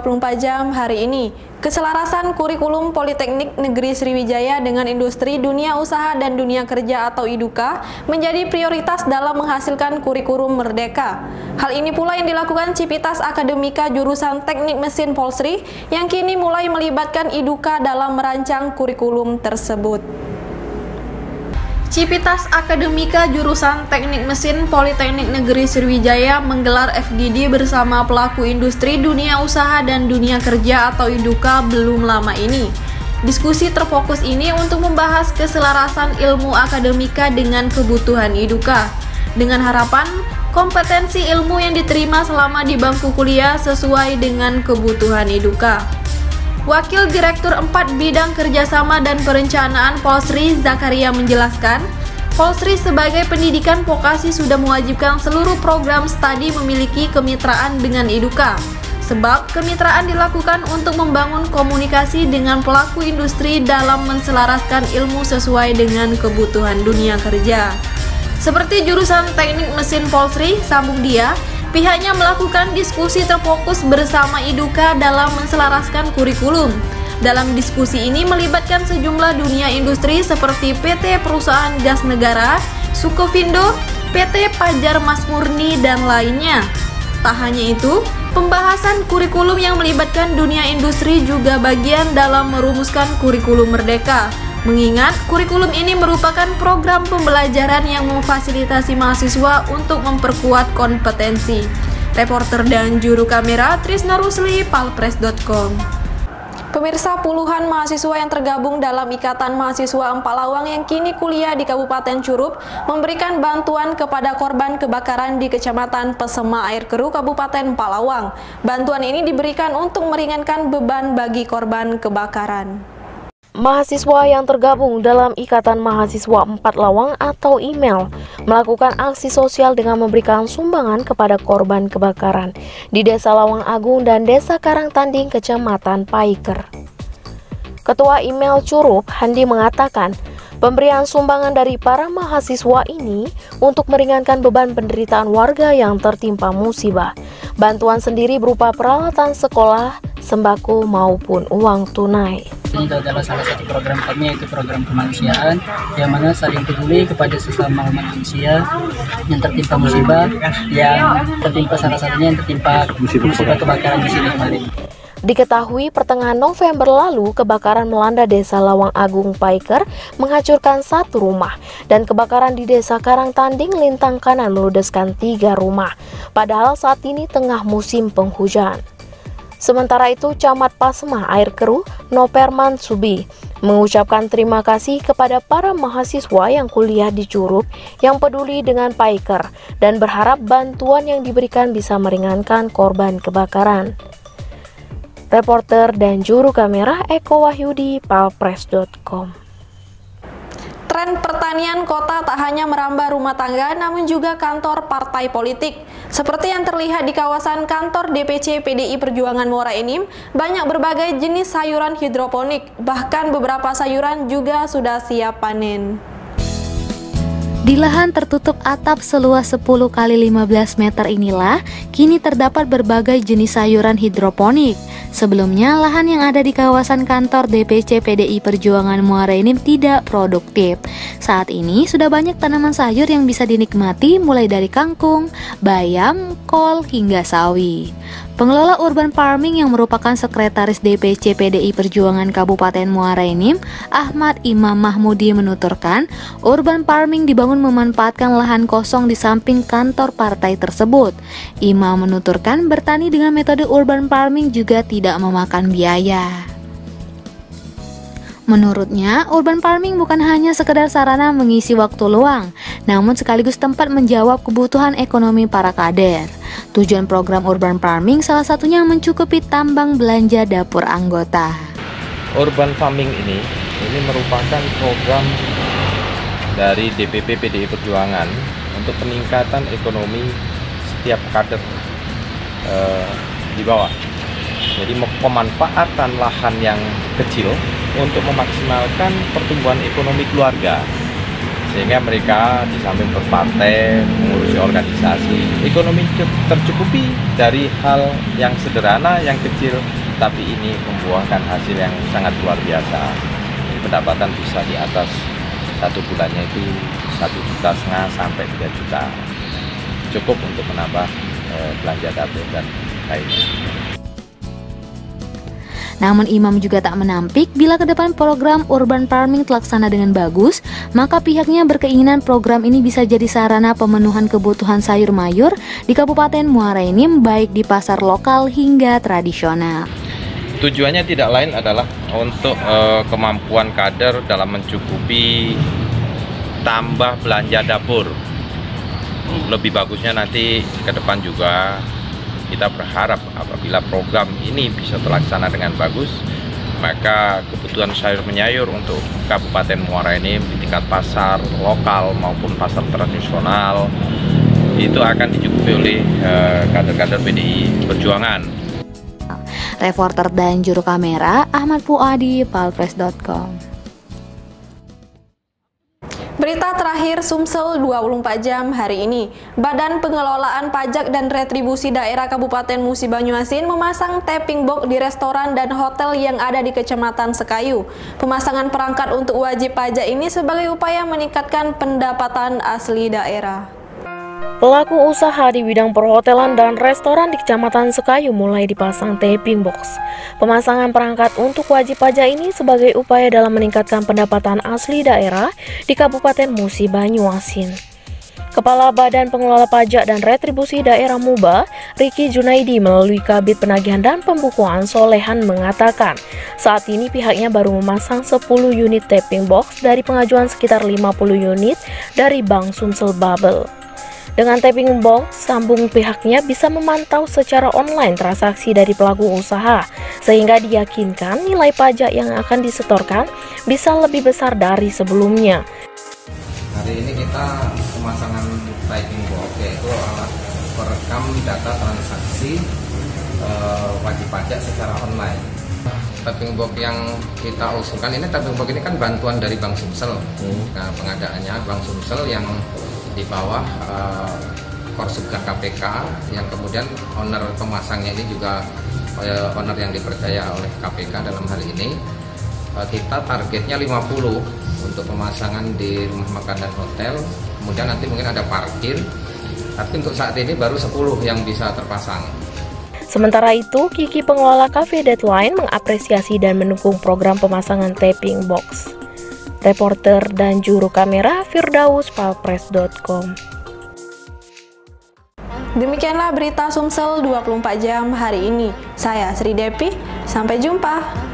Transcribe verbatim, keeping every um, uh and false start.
dua puluh empat jam hari ini. Keselarasan kurikulum Politeknik Negeri Sriwijaya dengan industri, dunia usaha, dan dunia kerja atau IDUKA menjadi prioritas dalam menghasilkan kurikulum merdeka. Hal ini pula yang dilakukan Civitas Akademika jurusan Teknik Mesin Polsri yang kini mulai melibatkan IDUKA dalam merancang kurikulum tersebut. Civitas Akademika jurusan Teknik Mesin Politeknik Negeri Sriwijaya menggelar F G D bersama pelaku industri, dunia usaha, dan dunia kerja atau IDUKA belum lama ini. Diskusi terfokus ini untuk membahas keselarasan ilmu akademika dengan kebutuhan IDUKA, dengan harapan kompetensi ilmu yang diterima selama di bangku kuliah sesuai dengan kebutuhan IDUKA. Wakil Direktur empat Bidang Kerjasama dan Perencanaan Polsri, Zakaria, menjelaskan, Polsri sebagai pendidikan vokasi sudah mewajibkan seluruh program studi memiliki kemitraan dengan IDUKA. Sebab kemitraan dilakukan untuk membangun komunikasi dengan pelaku industri dalam menselaraskan ilmu sesuai dengan kebutuhan dunia kerja. Seperti jurusan Teknik Mesin Polsri, sambung dia, pihaknya melakukan diskusi terfokus bersama IDUKA dalam menselaraskan kurikulum. Dalam diskusi ini melibatkan sejumlah dunia industri seperti P T Perusahaan Gas Negara, Sukofindo, P T Pajar Mas Murni, dan lainnya. Tak hanya itu, pembahasan kurikulum yang melibatkan dunia industri juga bagian dalam merumuskan kurikulum merdeka. Mengingat kurikulum ini merupakan program pembelajaran yang memfasilitasi mahasiswa untuk memperkuat kompetensi. Reporter dan juru kamera Trisna Rusli, palpres titik com. Pemirsa, puluhan mahasiswa yang tergabung dalam Ikatan Mahasiswa Empat Lawang yang kini kuliah di Kabupaten Curup memberikan bantuan kepada korban kebakaran di Kecamatan Pesema Air Keruh, Kabupaten Empat Lawang. Bantuan ini diberikan untuk meringankan beban bagi korban kebakaran. Mahasiswa yang tergabung dalam Ikatan Mahasiswa Empat Lawang atau I M E L melakukan aksi sosial dengan memberikan sumbangan kepada korban kebakaran di Desa Lawang Agung dan Desa Karangtanding, Kecamatan Paiker. Ketua I M E L Curup, Handi, mengatakan pemberian sumbangan dari para mahasiswa ini untuk meringankan beban penderitaan warga yang tertimpa musibah. Bantuan sendiri berupa peralatan sekolah, sembako, maupun uang tunai. Itu adalah salah satu program kami, yaitu program kemanusiaan yang mana saling peduli kepada sesama manusia yang tertimpa musibah, yang tertimpa salah satunya yang tertimpa musibah kebakaran di sini kemarin. Diketahui pertengahan November lalu kebakaran melanda Desa Lawang Agung Paiker menghancurkan satu rumah dan kebakaran di Desa Karangtanding Lintang Kanan meludeskan tiga rumah. Padahal saat ini tengah musim penghujan. Sementara itu, Camat Pesema Air Keruh, Noperman Subi, mengucapkan terima kasih kepada para mahasiswa yang kuliah di Curup yang peduli dengan Paiker dan berharap bantuan yang diberikan bisa meringankan korban kebakaran. Reporter dan juru kamera Eko Wahyudi, palpres titik com. Tren pertanian kota tak hanya merambah rumah tangga, namun juga kantor partai politik. Seperti yang terlihat di kawasan kantor D P C P D I Perjuangan Muara Enim, banyak berbagai jenis sayuran hidroponik, bahkan beberapa sayuran juga sudah siap panen. Di lahan tertutup atap seluas sepuluh kali lima belas meter inilah, kini terdapat berbagai jenis sayuran hidroponik. Sebelumnya, lahan yang ada di kawasan kantor D P C P D I Perjuangan Muara Enim tidak produktif. Saat ini, sudah banyak tanaman sayur yang bisa dinikmati mulai dari kangkung, bayam, kol, hingga sawi. Pengelola Urban Farming yang merupakan sekretaris D P C P D I Perjuangan Kabupaten Muara Enim, Ahmad Imam Mahmudi, menuturkan, urban farming dibangun memanfaatkan lahan kosong di samping kantor partai tersebut. Imam menuturkan, bertani dengan metode urban farming juga tidak tidak memakan biaya. Menurutnya, urban farming bukan hanya sekedar sarana mengisi waktu luang, namun sekaligus tempat menjawab kebutuhan ekonomi para kader. Tujuan program urban farming salah satunya mencukupi tambang belanja dapur anggota. Urban farming ini, ini merupakan program dari D P P P D I Perjuangan untuk peningkatan ekonomi setiap kader eh, di bawah. Jadi pemanfaatan lahan yang kecil untuk memaksimalkan pertumbuhan ekonomi keluarga. sehingga mereka di samping berpartai, mengurusi organisasi, ekonomi tercukupi dari hal yang sederhana, yang kecil, tapi ini membuahkan hasil yang sangat luar biasa. Jadi pendapatan bisa di atas satu bulannya itu satu juta setengah sampai tiga juta, cukup untuk menambah eh, belanja dapur dan lainnya. Namun Imam juga tak menampik bila ke depan program urban farming terlaksana dengan bagus, maka pihaknya berkeinginan program ini bisa jadi sarana pemenuhan kebutuhan sayur mayur di Kabupaten Muara ini, baik di pasar lokal hingga tradisional. Tujuannya tidak lain adalah untuk eh, kemampuan kader dalam mencukupi tambah belanja dapur. Lebih bagusnya nanti ke depan juga. Kita berharap apabila program ini bisa terlaksana dengan bagus, maka kebutuhan sayur menyayur untuk Kabupaten Muara ini di tingkat pasar lokal maupun pasar tradisional itu akan dicukupi oleh kader-kader eh, P D I Perjuangan. Reporter dan juru kamera Ahmad Fuadi, palpres dot com. Berita terakhir Sumsel dua puluh empat jam hari ini, Badan Pengelolaan Pajak dan Retribusi Daerah Kabupaten Musi Banyuasin memasang tapping box di restoran dan hotel yang ada di Kecamatan Sekayu. Pemasangan perangkat untuk wajib pajak ini sebagai upaya meningkatkan pendapatan asli daerah. Pelaku usaha di bidang perhotelan dan restoran di Kecamatan Sekayu mulai dipasang tapping box. Pemasangan perangkat untuk wajib pajak ini sebagai upaya dalam meningkatkan pendapatan asli daerah di Kabupaten Musi Banyuasin. Kepala Badan Pengelola Pajak dan Retribusi Daerah Muba, Riki Junaidi, melalui Kabid Penagihan dan Pembukuan Solehan mengatakan, saat ini pihaknya baru memasang sepuluh unit tapping box dari pengajuan sekitar lima puluh unit dari Bank Sumsel Babel. Dengan tapping box, sambung pihaknya bisa memantau secara online transaksi dari pelaku usaha, sehingga diyakinkan nilai pajak yang akan disetorkan bisa lebih besar dari sebelumnya. Hari ini kita pemasangan tapping box, yaitu alat perekam data transaksi e, wajib pajak secara online. Tapping box yang kita usulkan ini, tapping box ini kan bantuan dari Bank Sumsel. hmm. Nah, pengadaannya Bank Sumsel yang di bawah uh, Korsubga K P K, yang kemudian owner pemasangnya ini juga uh, owner yang dipercaya oleh K P K. Dalam hal ini uh, kita targetnya lima puluh untuk pemasangan di rumah makan dan hotel, kemudian nanti mungkin ada parkir, tapi untuk saat ini baru sepuluh yang bisa terpasang. Sementara itu, Kiki, pengelola Cafe Deadline, mengapresiasi dan mendukung program pemasangan tapping box. Reporter dan juru kamera Firdaus, palpres dot com. Demikianlah berita Sumsel dua puluh empat jam hari ini. Saya Sri Depi, sampai jumpa.